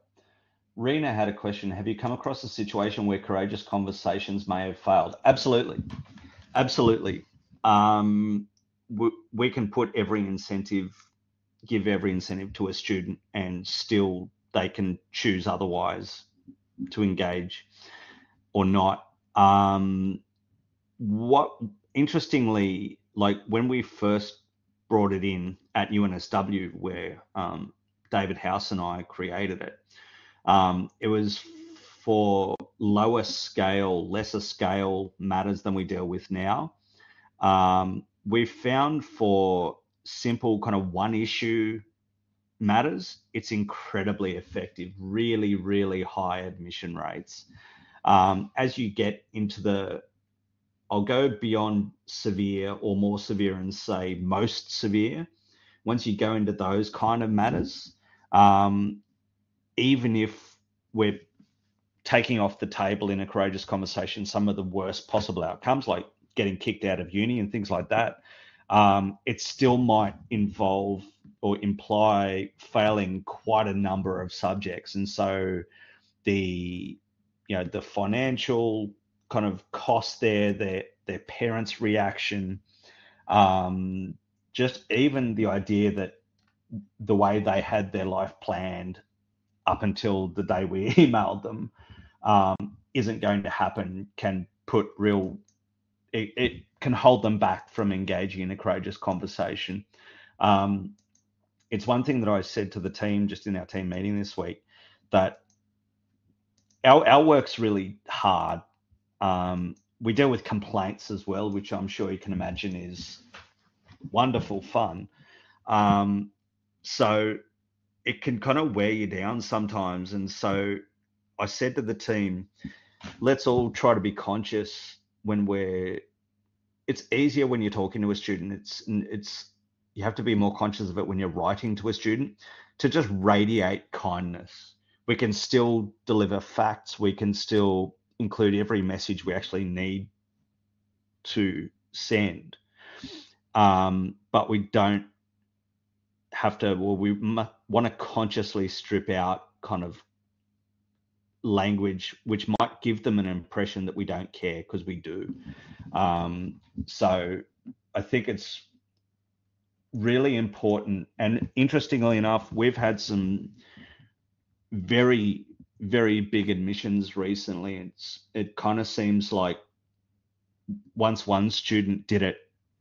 Rena had a question. Have you come across a situation where courageous conversations may have failed? Absolutely. Absolutely. Um, we, we can put every incentive, give every incentive to a student and still they can choose otherwise to engage or not. Um, what interestingly, like when we first brought it in at U N S W, where um, David House and I created it, um, it was for lower scale, lesser scale matters than we deal with now. Um, we've found for simple kind of one issue matters, it's incredibly effective, really, really high admission rates. Um, as you get into the, I'll go beyond severe or more severe and say most severe. Once you go into those kind of matters, um, even if we're taking off the table in a courageous conversation some of the worst possible outcomes, like getting kicked out of uni and things like that, um, it still might involve or imply failing quite a number of subjects. And so the, you know, the financial kind of cost there, their their parents' reaction, um, just even the idea that the way they had their life planned up until the day we emailed them um, isn't going to happen can put real, it, it can hold them back from engaging in a courageous conversation. Um, it's one thing that I said to the team just in our team meeting this week, that Our, our work's really hard. Um, we deal with complaints as well, which I'm sure you can imagine is wonderful fun. Um, so it can kind of wear you down sometimes. And so I said to the team, let's all try to be conscious when we're, it's easier when you're talking to a student. It's, it's, you have to be more conscious of it when you're writing to a student, to just radiate kindness. We can still deliver facts. We can still include every message we actually need to send. Um, but we don't have to, well, we want to consciously strip out kind of language, which might give them an impression that we don't care, because we do. Um, so I think it's really important. And interestingly enough, we've had some very, very big admissions recently. It's, it kind of seems like once one student did it,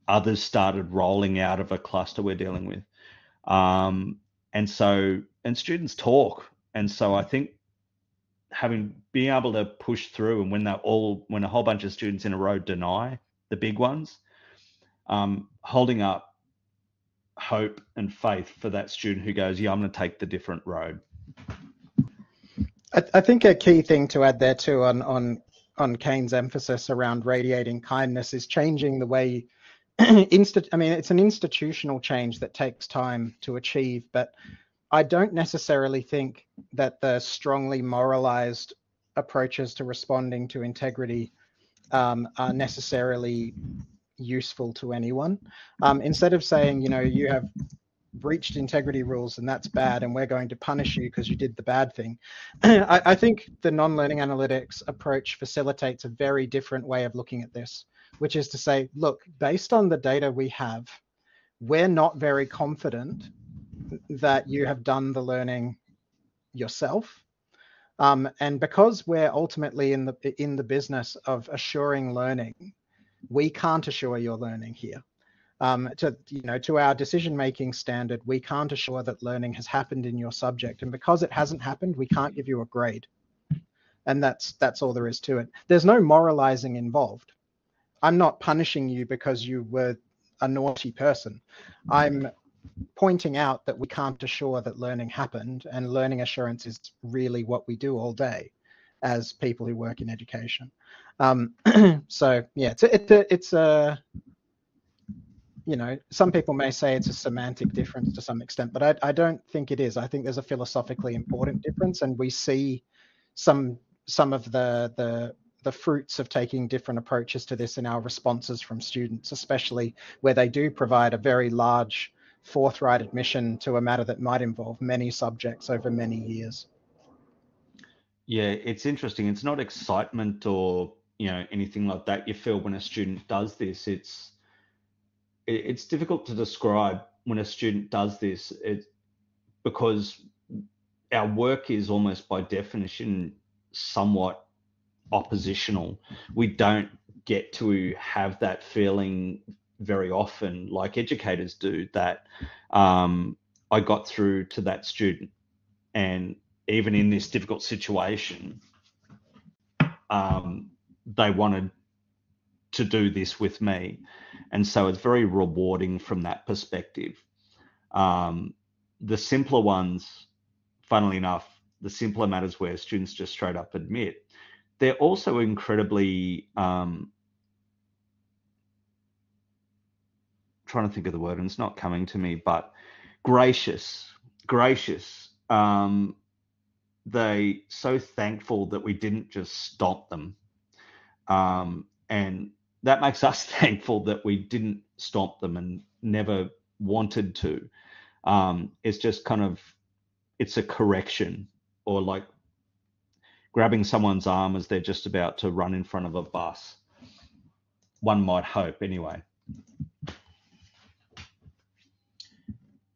others started rolling out of a cluster we're dealing with. Um, and so, and students talk. And so I think having, being able to push through, and when they're all, when a whole bunch of students in a row deny the big ones, um, holding up hope and faith for that student who goes, yeah, I'm going to take the different road. I think a key thing to add there too on, on, on Kane's emphasis around radiating kindness is changing the way, insti- I mean, it's an institutional change that takes time to achieve, but I don't necessarily think that the strongly moralized approaches to responding to integrity um, are necessarily useful to anyone. Um, instead of saying, you know, you have breached integrity rules and that's bad and we're going to punish you because you did the bad thing. I, I think the non-learning analytics approach facilitates a very different way of looking at this, which is to say, look, based on the data we have, we're not very confident that you have done the learning yourself. Um, and because we're ultimately in the, in the business of assuring learning, we can't assure your learning here. Um, to, you know, to our decision-making standard, we can't assure that learning has happened in your subject. And because it hasn't happened, we can't give you a grade. And that's, that's all there is to it. There's no moralizing involved. I'm not punishing you because you were a naughty person. I'm pointing out that we can't assure that learning happened, and learning assurance is really what we do all day as people who work in education. Um, so yeah, it's a, it's a, it's a you know, some people may say it's a semantic difference to some extent, but I, I don't think it is. I think there's a philosophically important difference, and we see some some of the the, the fruits of taking different approaches to this in our responses from students, especially where they do provide a very large forthright admission to a matter that might involve many subjects over many years. Yeah, it's interesting. It's not excitement or, you know, anything like that you feel when a student does this. It's It's difficult to describe when a student does this, it, because our work is almost by definition somewhat oppositional. We don't get to have that feeling very often like educators do, that um, I got through to that student, and even in this difficult situation, um, they wanted to do this with me. And so it's very rewarding from that perspective. Um, the simpler ones, funnily enough, the simpler matters where students just straight up admit, they're also incredibly, um, trying to think of the word and it's not coming to me, but gracious, gracious. Um, they're so thankful that we didn't just stop them. Um, and that makes us thankful that we didn't stop them and never wanted to. Um, it's just kind of, it's a correction, or like grabbing someone's arm as they're just about to run in front of a bus. One might hope anyway.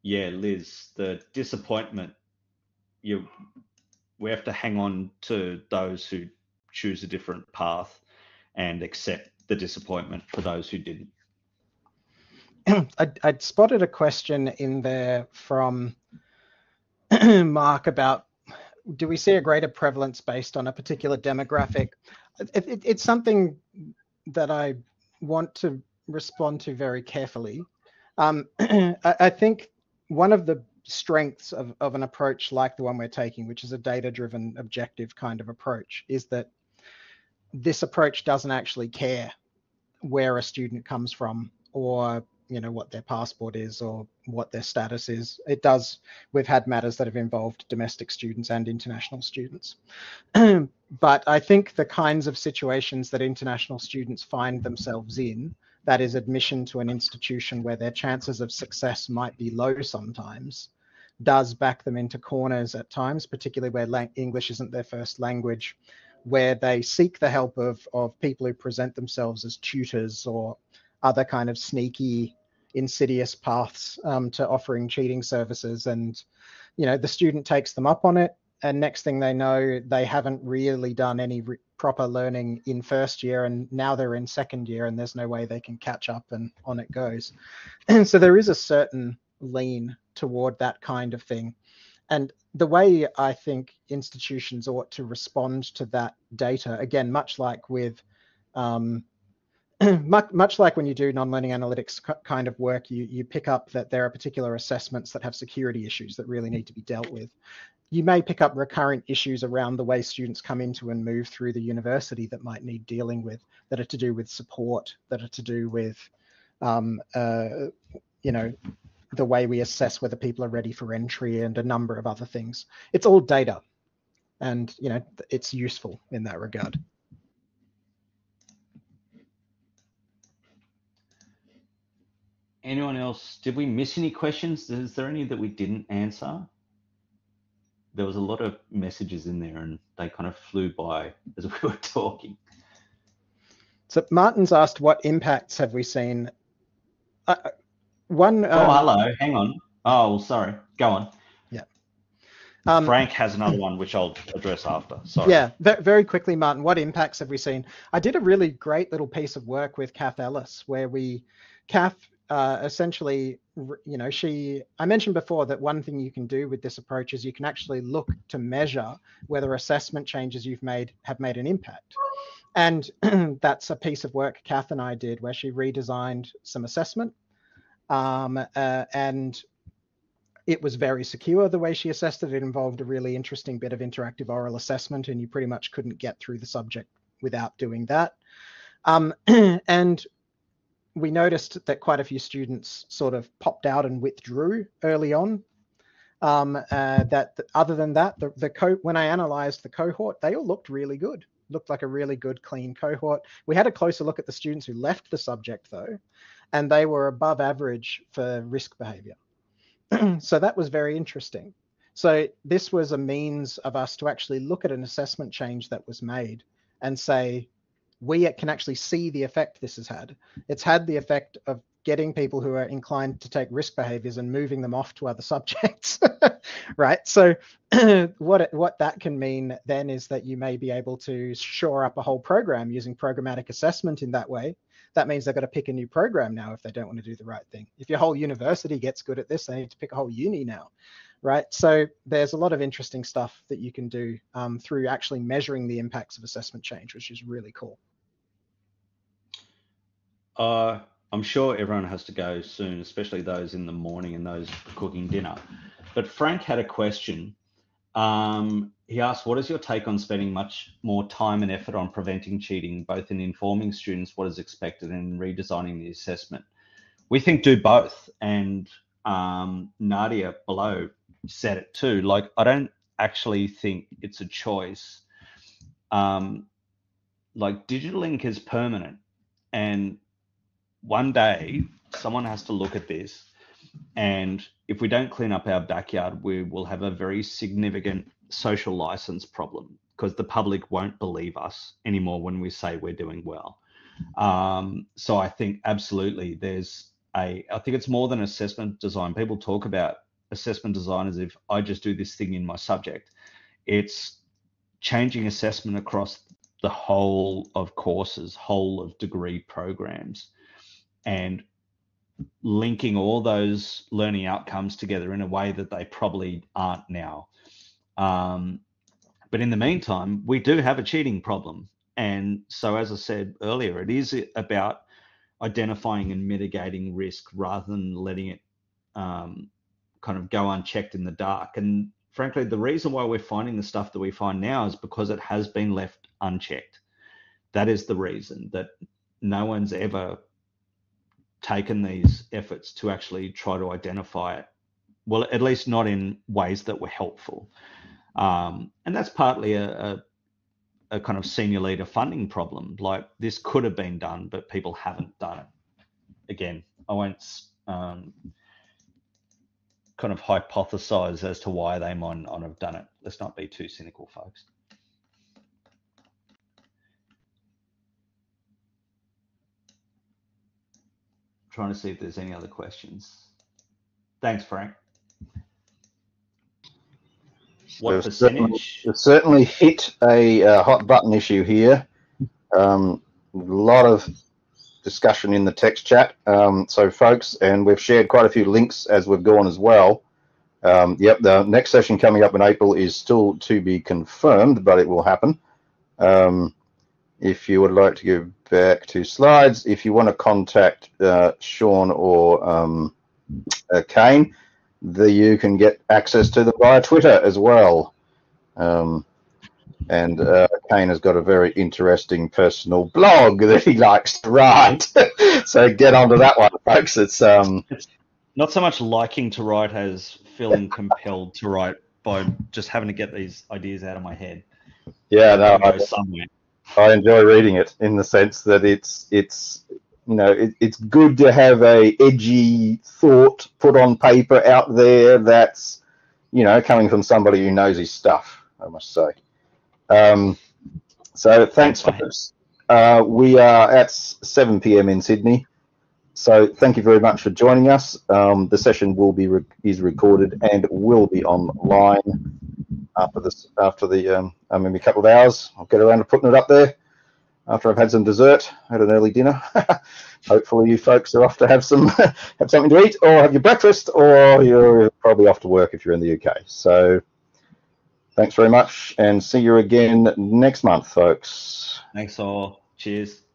Yeah, Liz, the disappointment. You, we have to hang on to those who choose a different path and accept the disappointment for those who didn't. I'd, I'd spotted a question in there from Mark about, do we see a greater prevalence based on a particular demographic? It, it, it's something that I want to respond to very carefully. Um, I, I think one of the strengths of, of an approach like the one we're taking, which is a data-driven, objective kind of approach, is that this approach doesn't actually care where a student comes from, or you know, what their passport is or what their status is. It does, we've had matters that have involved domestic students and international students. But I think the kinds of situations that international students find themselves in, that is admission to an institution where their chances of success might be low sometimes, does back them into corners at times, particularly where lang- English isn't their first language, where they seek the help of, of people who present themselves as tutors or other kind of sneaky, insidious paths um, to offering cheating services. And, you know, the student takes them up on it. And next thing they know, they haven't really done any re- proper learning in first year. And now they're in second year and there's no way they can catch up, and on it goes. And so there is a certain lean toward that kind of thing. And the way I think institutions ought to respond to that data, again, much like with, um, much, much like when you do non-learning analytics kind of work, you, you pick up that there are particular assessments that have security issues that really need to be dealt with. You may pick up recurrent issues around the way students come into and move through the university that might need dealing with, that are to do with support, that are to do with, um, uh, you know, the way we assess whether people are ready for entry and a number of other things. It's all data, and you know, it's useful in that regard. Anyone else? Did we miss any questions? Is there any that we didn't answer? There was a lot of messages in there and they kind of flew by as we were talking. So Martin's asked, what impacts have we seen? Uh, one. Uh, oh, hello. Hang on. Oh, sorry. Go on. Yeah. Um, Frank has another one, which I'll address after. Sorry. Yeah. Very quickly, Martin, what impacts have we seen? I did a really great little piece of work with Kath Ellis where we, Kath, Uh, essentially, you know, she, I mentioned before that one thing you can do with this approach is you can actually look to measure whether assessment changes you've made have made an impact. And that's a piece of work Kath and I did where she redesigned some assessment, um, uh, and it was very secure the way she assessed it. It involved a really interesting bit of interactive oral assessment, and you pretty much couldn't get through the subject without doing that. Um, and we noticed that quite a few students sort of popped out and withdrew early on. Um, uh, that th- other than that, the, the co- when I analysed the cohort, they all looked really good. Looked like a really good, clean cohort. We had a closer look at the students who left the subject though, and they were above average for risk behaviour. So that was very interesting. So this was a means of us to actually look at an assessment change that was made and say, we can actually see the effect this has had. It's had the effect of getting people who are inclined to take risk behaviors and moving them off to other subjects, right? So what it, what that can mean then is that you may be able to shore up a whole program using programmatic assessment in that way. That means they've got to pick a new program now if they don't want to do the right thing. If your whole university gets good at this, they need to pick a whole uni now, right? So there's a lot of interesting stuff that you can do um, through actually measuring the impacts of assessment change, which is really cool. Uh, I'm sure everyone has to go soon, especially those in the morning and those cooking dinner. But Frank had a question. Um, he asked, what is your take on spending much more time and effort on preventing cheating, both in informing students what is expected and redesigning the assessment? We think do both. And um, Nadia below said it too. Like, I don't actually think it's a choice. Um, like, digital ink is permanent. And one day someone has to look at this, and if we don't clean up our backyard, we will have a very significant social license problem, because the public won't believe us anymore when we say we're doing well. Um, so I think absolutely there's a, I think it's more than assessment design. People talk about assessment design as if I just do this thing in my subject. It's changing assessment across the whole of courses, whole of degree programs, and linking all those learning outcomes together in a way that they probably aren't now. Um, but in the meantime, we do have a cheating problem. And so, as I said earlier, it is about identifying and mitigating risk rather than letting it um, kind of go unchecked in the dark. And frankly, the reason why we're finding the stuff that we find now is because it has been left unchecked. That is the reason that no one's ever taken these efforts to actually try to identify it. Well, at least not in ways that were helpful. Um, and that's partly a, a, a kind of senior leader funding problem. Like, this could have been done, but people haven't done it. Again, I won't um, kind of hypothesize as to why they might not have done it. Let's not be too cynical, folks. Trying to see if there's any other questions. Thanks, Frank. What there's percentage? Certainly, certainly hit a uh, hot button issue here. Um, a lot of discussion in the text chat. Um, so folks, and we've shared quite a few links as we've gone as well. Um, yep, the next session coming up in April is still to be confirmed, but it will happen. Um, if you would like to give back to slides, if you want to contact uh, Sean or um, uh, Kane, the, you can get access to them via Twitter as well. Um, and uh, Kane has got a very interesting personal blog that he likes to write. So get onto that one, folks. It's, um, it's not so much liking to write as feeling compelled to write by just having to get these ideas out of my head. Yeah, no, go I, somewhere. I enjoy reading it in the sense that it's it's you know it, it's good to have a edgy thought put on paper out there that's you know coming from somebody who knows his stuff, I must say. Um, so thanks, folks. Uh, we are at seven p m in Sydney. So thank you very much for joining us. Um, the session will be re is recorded and will be online. After this, after the, um, I mean, a couple of hours, I'll get around to putting it up there. After I've had some dessert, had an early dinner. Hopefully, you folks are off to have some, have something to eat, or have your breakfast, or you're probably off to work if you're in the U K. So, thanks very much, and see you again next month, folks. Thanks all. Cheers.